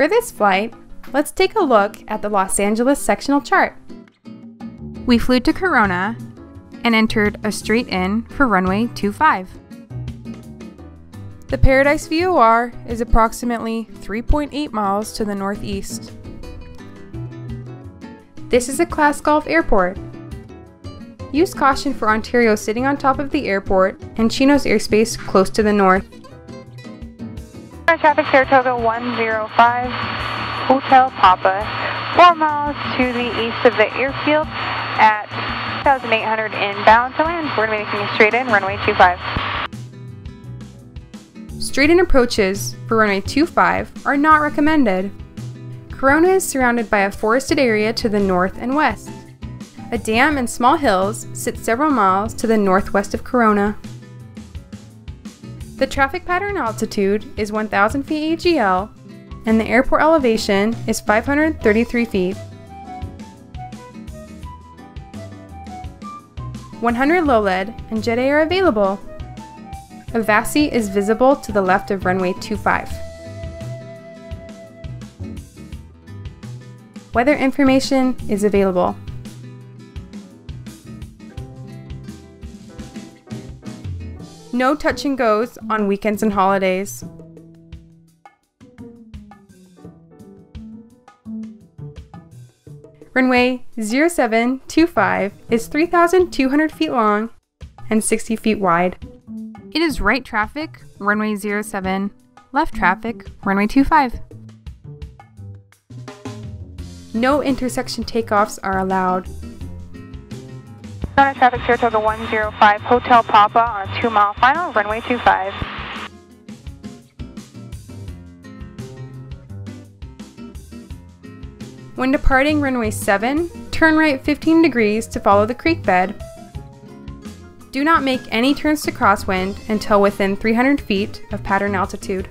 For this flight, let's take a look at the Los Angeles sectional chart. We flew to Corona and entered a straight in for runway 25. The Paradise VOR is approximately 3.8 miles to the northeast. This is a class golf airport. Use caution for Ontario sitting on top of the airport and Chino's airspace close to the north. Traffic Saratoga 105 Hotel Papa, 4 miles to the east of the airfield at 2,800 inbound to land. We're going to be making a straight in, runway 25. Straight in approaches for runway 25 are not recommended. Corona is surrounded by a forested area to the north and west. A dam and small hills sit several miles to the northwest of Corona. The traffic pattern altitude is 1,000 feet AGL and the airport elevation is 533 feet. 100 low lead and jet air available. A VASI is visible to the left of runway 25. Weather information is available. No touch and goes on weekends and holidays. Runway 0725 is 3,200 feet long and 60 feet wide. It is right traffic, runway 07, left traffic, runway 25. No intersection takeoffs are allowed. Corona traffic Saratoga 105 Hotel Papa on a 2-mile final, runway 25. When departing runway 7, turn right 15 degrees to follow the creek bed. Do not make any turns to crosswind until within 300 feet of pattern altitude.